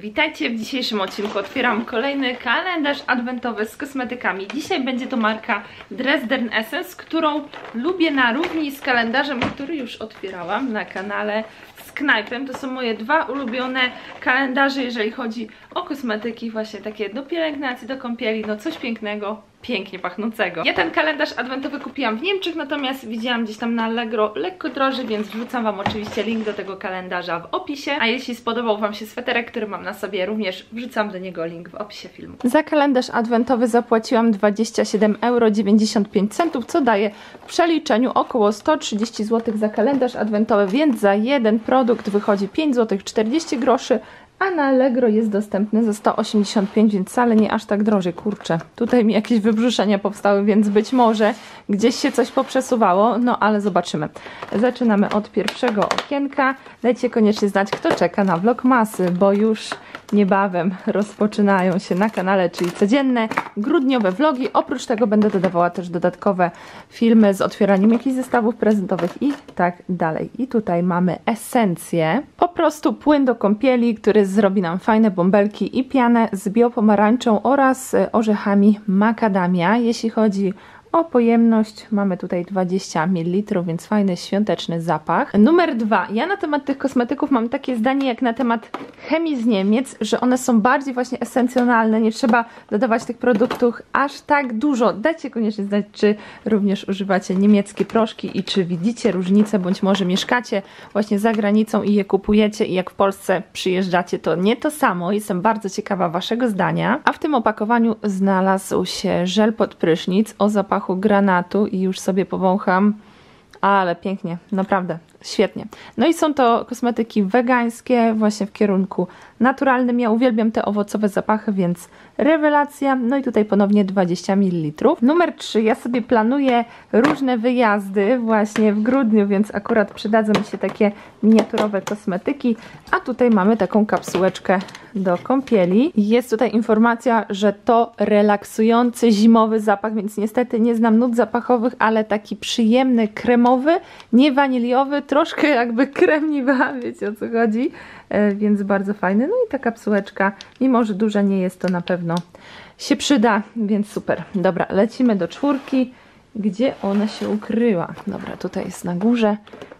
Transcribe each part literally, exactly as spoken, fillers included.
Witajcie, w dzisiejszym odcinku otwieram kolejny kalendarz adwentowy z kosmetykami. Dzisiaj będzie to marka Dresdner Essenz, którą lubię na równi z kalendarzem, który już otwierałam na kanale z knajpem. To są moje dwa ulubione kalendarze, jeżeli chodzi o kosmetyki, właśnie takie do pielęgnacji, do kąpieli, no coś pięknego, pięknie pachnącego. Ja ten kalendarz adwentowy kupiłam w Niemczech, natomiast widziałam gdzieś tam na Allegro lekko droży, więc wrzucam Wam oczywiście link do tego kalendarza w opisie. A jeśli spodobał Wam się sweterek, który mam na sobie, również wrzucam do niego link w opisie filmu. Za kalendarz adwentowy zapłaciłam dwadzieścia siedem dziewięćdziesiąt pięć euro, co daje w przeliczeniu około sto trzydzieści złotych za kalendarz adwentowy, więc za jeden produkt wychodzi pięć złotych czterdzieści groszy. A na Allegro jest dostępny za sto osiemdziesiąt pięć, więc wcale nie aż tak drożej, kurczę. Tutaj mi jakieś wybrzuszenia powstały, więc być może gdzieś się coś poprzesuwało, no ale zobaczymy. Zaczynamy od pierwszego okienka. Dajcie koniecznie znać, kto czeka na vlogmasy, bo już niebawem rozpoczynają się na kanale, czyli codzienne grudniowe vlogi. Oprócz tego będę dodawała też dodatkowe filmy z otwieraniem jakichś zestawów prezentowych i tak dalej. I tutaj mamy esencję. Po prostu płyn do kąpieli, który zrobi nam fajne bąbelki i pianę z biopomarańczą oraz orzechami makadamia. Jeśli chodzi o pojemność, mamy tutaj dwadzieścia mililitrów, więc fajny, świąteczny zapach. Numer dwa. Ja na temat tych kosmetyków mam takie zdanie jak na temat chemii z Niemiec, że one są bardziej właśnie esencjonalne, nie trzeba dodawać tych produktów aż tak dużo. Dajcie koniecznie znać, czy również używacie niemieckie proszki i czy widzicie różnicę, bądź może mieszkacie właśnie za granicą i je kupujecie i jak w Polsce przyjeżdżacie, to nie to samo. Jestem bardzo ciekawa Waszego zdania. A w tym opakowaniu znalazł się żel pod prysznic o zapachu granatu i już sobie powącham, ale pięknie, naprawdę świetnie. No i są to kosmetyki wegańskie, właśnie w kierunku naturalnym. Ja uwielbiam te owocowe zapachy, więc rewelacja. No i tutaj ponownie dwadzieścia mililitrów. Numer trzy. Ja sobie planuję różne wyjazdy właśnie w grudniu, więc akurat przydadzą mi się takie miniaturowe kosmetyki. A tutaj mamy taką kapsułeczkę do kąpieli. Jest tutaj informacja, że to relaksujący zimowy zapach, więc niestety nie znam nut zapachowych, ale taki przyjemny, kremowy, nie waniliowy, troszkę jakby kremniwa, wiecie o co chodzi, e, więc bardzo fajny. No i ta kapsułeczka, mimo że duża nie jest, to na pewno się przyda, więc super. Dobra, lecimy do czwórki, gdzie ona się ukryła. Dobra, tutaj jest na górze,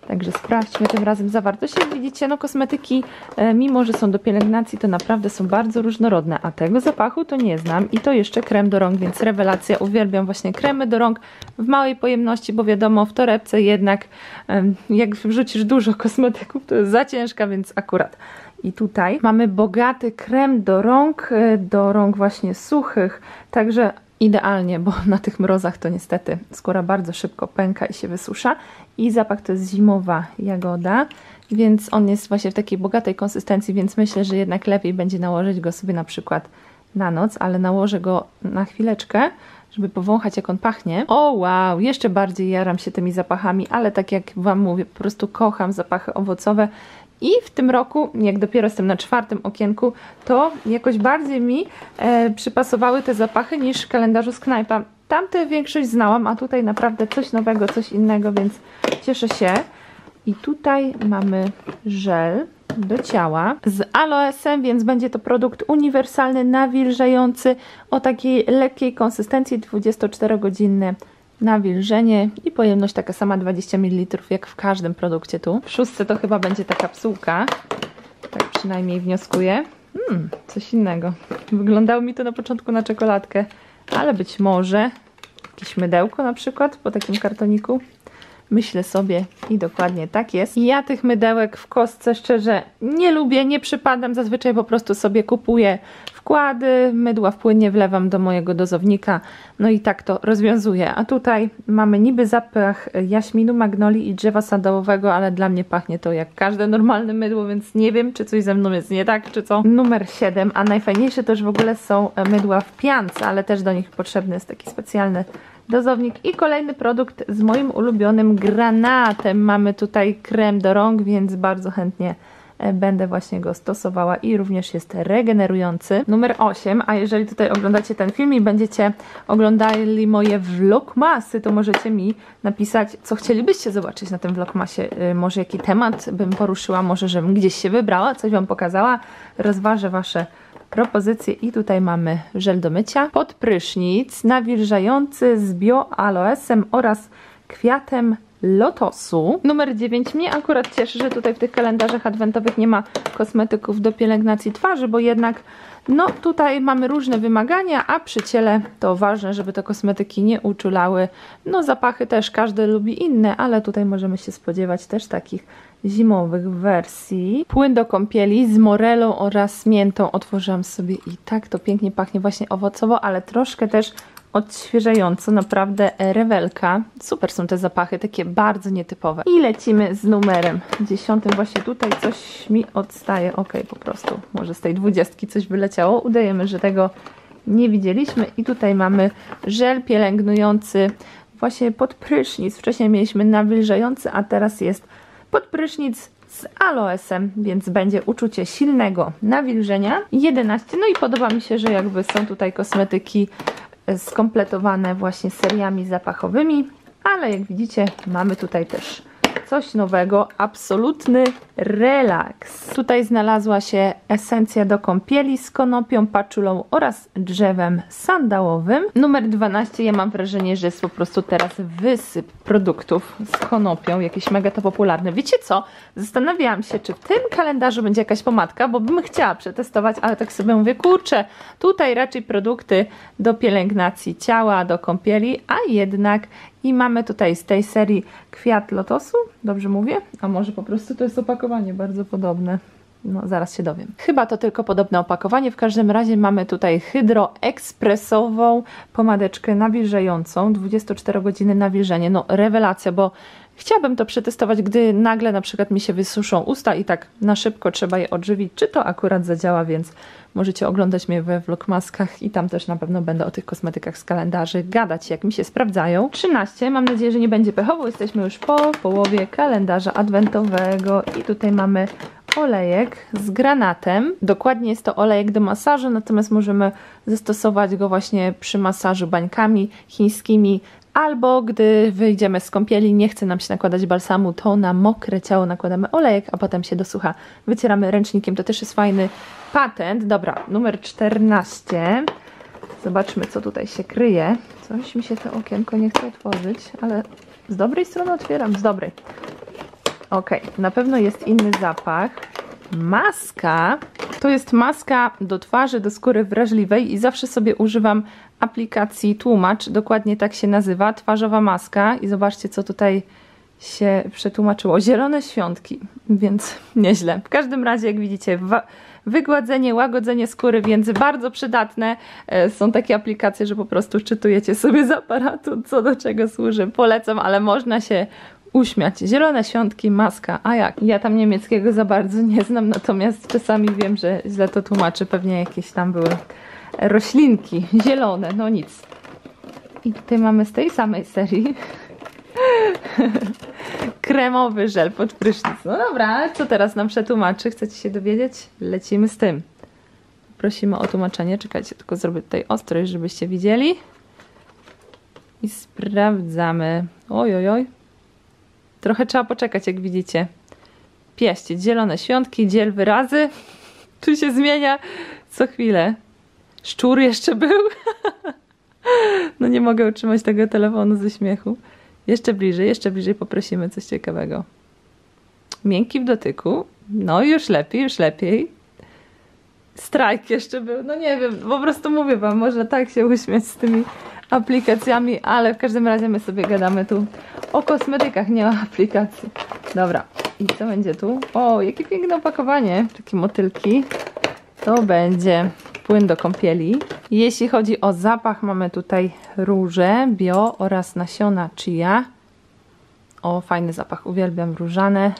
także sprawdźmy tym razem zawartość. Jak widzicie, no kosmetyki, e, mimo że są do pielęgnacji, to naprawdę są bardzo różnorodne, a tego zapachu to nie znam. I to jeszcze krem do rąk, więc rewelacja. Uwielbiam właśnie kremy do rąk w małej pojemności, bo wiadomo, w torebce jednak e, jak wrzucisz dużo kosmetyków, to jest za ciężka, więc akurat. I tutaj mamy bogaty krem do rąk, do rąk właśnie suchych, także idealnie, bo na tych mrozach to niestety skóra bardzo szybko pęka i się wysusza. I zapach to jest zimowa jagoda, więc on jest właśnie w takiej bogatej konsystencji, więc myślę, że jednak lepiej będzie nałożyć go sobie na przykład na noc, ale nałożę go na chwileczkę, żeby powąchać, jak on pachnie. O wow, jeszcze bardziej jaram się tymi zapachami, ale tak jak Wam mówię, po prostu kocham zapachy owocowe. I w tym roku, jak dopiero jestem na czwartym okienku, to jakoś bardziej mi e, przypasowały te zapachy niż w kalendarzu z knajpa. Tamte większość znałam, a tutaj naprawdę coś nowego, coś innego, więc cieszę się. I tutaj mamy żel do ciała z aloesem, więc będzie to produkt uniwersalny, nawilżający, o takiej lekkiej konsystencji, dwudziestoczterogodzinne nawilżenie i pojemność taka sama, dwadzieścia mililitrów, jak w każdym produkcie tu. W szóstce to chyba będzie ta kapsułka, tak przynajmniej wnioskuję. Hmm, coś innego. Wyglądało mi to na początku na czekoladkę, ale być może jakieś mydełko na przykład po takim kartoniku. Myślę sobie i dokładnie tak jest. Ja tych mydełek w kostce szczerze nie lubię, nie przypadam. Zazwyczaj po prostu sobie kupuję wkłady, mydła wpłynnie wlewam do mojego dozownika. No i tak to rozwiązuję. A tutaj mamy niby zapach jaśminu, magnolii i drzewa sadowego, ale dla mnie pachnie to jak każde normalne mydło, więc nie wiem, czy coś ze mną jest nie tak, czy co. Numer siedem, a najfajniejsze też w ogóle są mydła w piance, ale też do nich potrzebny jest taki specjalny dozownik. I kolejny produkt z moim ulubionym granatem. Mamy tutaj krem do rąk, więc bardzo chętnie będę właśnie go stosowała i również jest regenerujący. Numer osiem, a jeżeli tutaj oglądacie ten film i będziecie oglądali moje vlogmasy, to możecie mi napisać, co chcielibyście zobaczyć na tym vlogmasie, może jaki temat bym poruszyła, może żebym gdzieś się wybrała, coś Wam pokazała, rozważę Wasze propozycje. I tutaj mamy żel do mycia pod prysznic, nawilżający z bioaloesem oraz kwiatem lotosu. Numer dziewięć. Mnie akurat cieszy, że tutaj w tych kalendarzach adwentowych nie ma kosmetyków do pielęgnacji twarzy, bo jednak no tutaj mamy różne wymagania, a przy ciele to ważne, żeby te kosmetyki nie uczulały. No zapachy też każdy lubi inne, ale tutaj możemy się spodziewać też takich zimowych wersji. Płyn do kąpieli z morelą oraz miętą. Otworzyłam sobie i tak to pięknie pachnie właśnie owocowo, ale troszkę też odświeżająco, naprawdę rewelka. Super są te zapachy, takie bardzo nietypowe. I lecimy z numerem dziesiątym. Właśnie tutaj coś mi odstaje. Ok, po prostu może z tej dwudziestki coś wyleciało. Udajemy, że tego nie widzieliśmy. I tutaj mamy żel pielęgnujący właśnie pod prysznic. Wcześniej mieliśmy nawilżający, a teraz jest pod prysznic z aloesem, więc będzie uczucie silnego nawilżenia. jedenaście. No i podoba mi się, że jakby są tutaj kosmetyki skompletowane właśnie seriami zapachowymi, ale jak widzicie mamy tutaj też coś nowego, absolutny relaks. Tutaj znalazła się esencja do kąpieli z konopią, paczulą oraz drzewem sandałowym. Numer dwanaście, ja mam wrażenie, że jest po prostu teraz wysyp produktów z konopią, jakieś mega to popularne. Wiecie co? Zastanawiałam się, czy w tym kalendarzu będzie jakaś pomadka, bo bym chciała przetestować, ale tak sobie mówię, kurczę, tutaj raczej produkty do pielęgnacji ciała, do kąpieli, a jednak i mamy tutaj z tej serii kwiat lotosu, dobrze mówię? A może po prostu to jest opakowanie bardzo podobne. No zaraz się dowiem. Chyba to tylko podobne opakowanie. W każdym razie mamy tutaj hydroekspresową pomadeczkę nawilżającą. dwudziestoczterogodzinne nawilżenie. No rewelacja, bo chciałabym to przetestować, gdy nagle na przykład mi się wysuszą usta i tak na szybko trzeba je odżywić. Czy to akurat zadziała, więc możecie oglądać mnie we vlogmaskach i tam też na pewno będę o tych kosmetykach z kalendarzy gadać, jak mi się sprawdzają. trzynaście. Mam nadzieję, że nie będzie pechowo. Jesteśmy już po połowie kalendarza adwentowego i tutaj mamy olejek z granatem. Dokładnie jest to olejek do masażu, natomiast możemy zastosować go właśnie przy masażu bańkami chińskimi, albo gdy wyjdziemy z kąpieli, nie chce nam się nakładać balsamu, to na mokre ciało nakładamy olejek, a potem się dosucha wycieramy ręcznikiem. To też jest fajny patent. Dobra, numer czternaście. Zobaczmy, co tutaj się kryje. Coś mi się to okienko nie chce otworzyć, ale z dobrej strony otwieram, z dobrej. Ok, na pewno jest inny zapach. Maska. To jest maska do twarzy, do skóry wrażliwej i zawsze sobie używam aplikacji Tłumacz. Dokładnie tak się nazywa, twarzowa maska. I zobaczcie, co tutaj się przetłumaczyło. Zielone świątki, więc nieźle. W każdym razie, jak widzicie, wygładzenie, łagodzenie skóry, więc bardzo przydatne. Są takie aplikacje, że po prostu czytujecie sobie z aparatu, co do czego służy. Polecam, ale można się uśmiać. Zielone świątki, maska, a jak? Ja tam niemieckiego za bardzo nie znam, natomiast czasami wiem, że źle to tłumaczy. Pewnie jakieś tam były roślinki zielone, no nic. I tutaj mamy z tej samej serii kremowy żel pod prysznic. No dobra, co teraz nam przetłumaczy? Chcecie się dowiedzieć? Lecimy z tym. Prosimy o tłumaczenie. Czekajcie, tylko zrobię tutaj ostrość, żebyście widzieli. I sprawdzamy. Oj, oj, oj. Trochę trzeba poczekać, jak widzicie. Piaście, zielone świątki, dziel wyrazy. Tu się zmienia co chwilę. Szczur jeszcze był. No nie mogę utrzymać tego telefonu ze śmiechu. Jeszcze bliżej, jeszcze bliżej poprosimy coś ciekawego. Miękki w dotyku. No już lepiej, już lepiej. Strajk jeszcze był. No nie wiem, po prostu mówię Wam, można tak się uśmiać z tymi aplikacjami, ale w każdym razie my sobie gadamy tu o kosmetykach, nie o aplikacji. Dobra, i co będzie tu? O, jakie piękne opakowanie, takie motylki. To będzie płyn do kąpieli. Jeśli chodzi o zapach, mamy tutaj róże bio oraz nasiona chia. O, fajny zapach, uwielbiam różane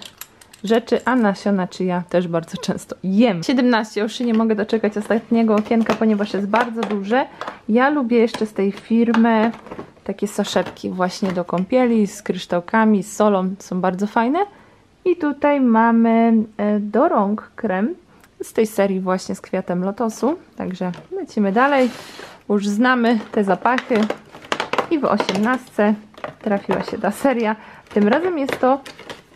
rzeczy, a nasiona chia też bardzo często jem. siedemnaście. Już się nie mogę doczekać ostatniego okienka, ponieważ jest bardzo duże. Ja lubię jeszcze z tej firmy takie saszetki właśnie do kąpieli z kryształkami, z solą, są bardzo fajne. I tutaj mamy do rąk krem z tej serii właśnie z kwiatem lotosu. Także lecimy dalej. Już znamy te zapachy. I w osiemnastce trafiła się ta seria. Tym razem jest to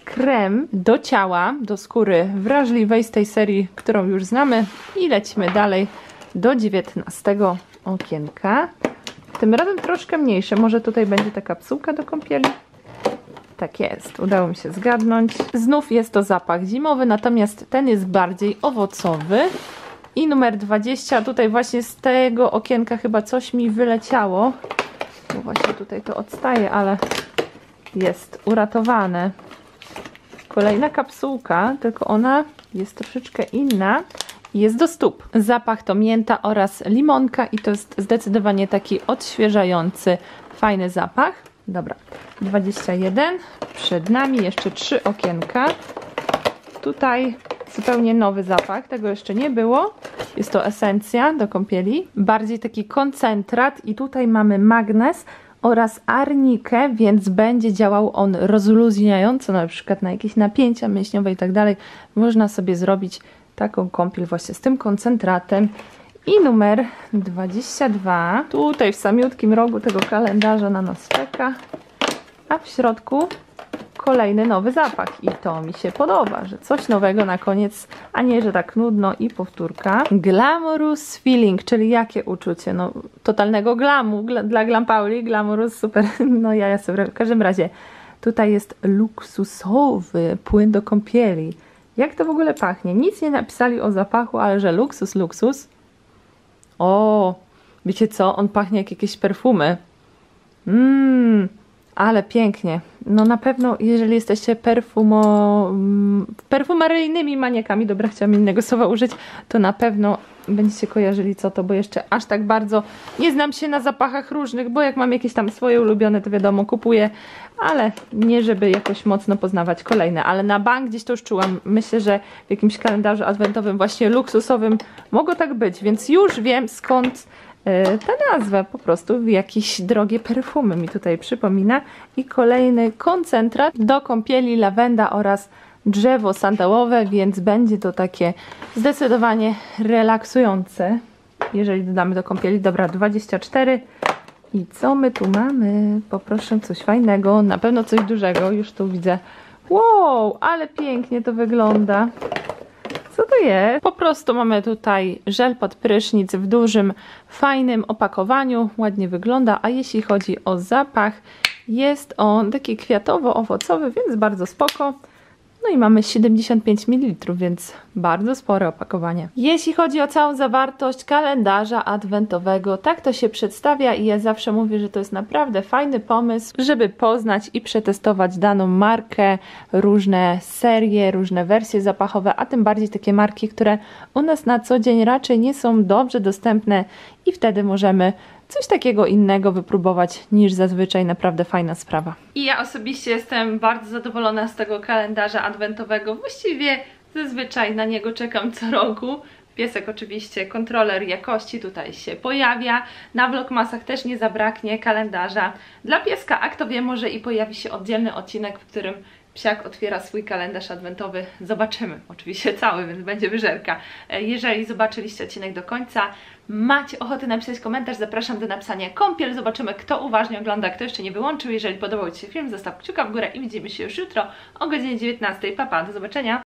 krem do ciała, do skóry wrażliwej z tej serii, którą już znamy. I lecimy dalej do dziewiętnastego okienka. Tym razem troszkę mniejsze. Może tutaj będzie ta kapsułka do kąpieli? Tak jest, udało mi się zgadnąć. Znów jest to zapach zimowy, natomiast ten jest bardziej owocowy. I numer dwadzieścia, tutaj właśnie z tego okienka chyba coś mi wyleciało. Bo właśnie tutaj to odstaje, ale jest uratowane. Kolejna kapsułka, tylko ona jest troszeczkę inna. Jest do stóp. Zapach to mięta oraz limonka i to jest zdecydowanie taki odświeżający, fajny zapach. Dobra, dwadzieścia jeden. Przed nami jeszcze trzy okienka. Tutaj zupełnie nowy zapach, tego jeszcze nie było. Jest to esencja do kąpieli. Bardziej taki koncentrat i tutaj mamy magnes oraz arnikę, więc będzie działał on rozluźniająco, na przykład na jakieś napięcia mięśniowe i tak dalej. Można sobie zrobić taką kąpiel właśnie z tym koncentratem. I numer dwadzieścia dwa, tutaj w samiutkim rogu tego kalendarza na nas czeka, a w środku kolejny nowy zapach i to mi się podoba, że coś nowego na koniec, a nie, że tak nudno i powtórka. Glamorous feeling, czyli jakie uczucie? No totalnego glamu, Gla, dla Glampauli glamorous super, no ja, ja sobie w każdym razie. Tutaj jest luksusowy płyn do kąpieli. Jak to w ogóle pachnie? Nic nie napisali o zapachu, ale że luksus, luksus. O, wiecie co? On pachnie jak jakieś perfumy. Mmm, ale pięknie. No na pewno, jeżeli jesteście perfumo, perfumeryjnymi maniakami, dobra, chciałam innego słowa użyć, to na pewno będziecie kojarzyli co to, bo jeszcze aż tak bardzo nie znam się na zapachach różnych, bo jak mam jakieś tam swoje ulubione, to wiadomo, kupuję, ale nie żeby jakoś mocno poznawać kolejne, ale na bank gdzieś to już czułam. Myślę, że w jakimś kalendarzu adwentowym właśnie luksusowym mogło tak być, więc już wiem skąd ta nazwa, po prostu jakieś drogie perfumy mi tutaj przypomina. I kolejny koncentrat do kąpieli, lawenda oraz drzewo sandałowe, więc będzie to takie zdecydowanie relaksujące, jeżeli dodamy do kąpieli. Dobra, dwadzieścia cztery. I co my tu mamy? Poproszę coś fajnego, na pewno coś dużego, już tu widzę. Wow, ale pięknie to wygląda. Co to jest? Po prostu mamy tutaj żel pod prysznic w dużym, fajnym opakowaniu. Ładnie wygląda, a jeśli chodzi o zapach, jest on taki kwiatowo-owocowy, więc bardzo spoko. No i mamy siedemdziesiąt pięć mililitrów, więc bardzo spore opakowanie. Jeśli chodzi o całą zawartość kalendarza adwentowego, tak to się przedstawia i ja zawsze mówię, że to jest naprawdę fajny pomysł, żeby poznać i przetestować daną markę, różne serie, różne wersje zapachowe, a tym bardziej takie marki, które u nas na co dzień raczej nie są dobrze dostępne i wtedy możemy coś takiego innego wypróbować niż zazwyczaj, naprawdę fajna sprawa. I ja osobiście jestem bardzo zadowolona z tego kalendarza adwentowego. Właściwie zazwyczaj na niego czekam co roku. Piesek oczywiście, kontroler jakości tutaj się pojawia. Na vlogmasach też nie zabraknie kalendarza dla pieska, a kto wie, może i pojawi się oddzielny odcinek, w którym psiak otwiera swój kalendarz adwentowy. Zobaczymy, oczywiście cały, więc będzie wyżerka. Jeżeli zobaczyliście odcinek do końca, macie ochotę napisać komentarz, zapraszam do napisania kąpiel. Zobaczymy, kto uważnie ogląda, kto jeszcze nie wyłączył. Jeżeli podobał Ci się film, zostaw kciuka w górę i widzimy się już jutro o godzinie dziewiętnastej. Pa, pa, do zobaczenia!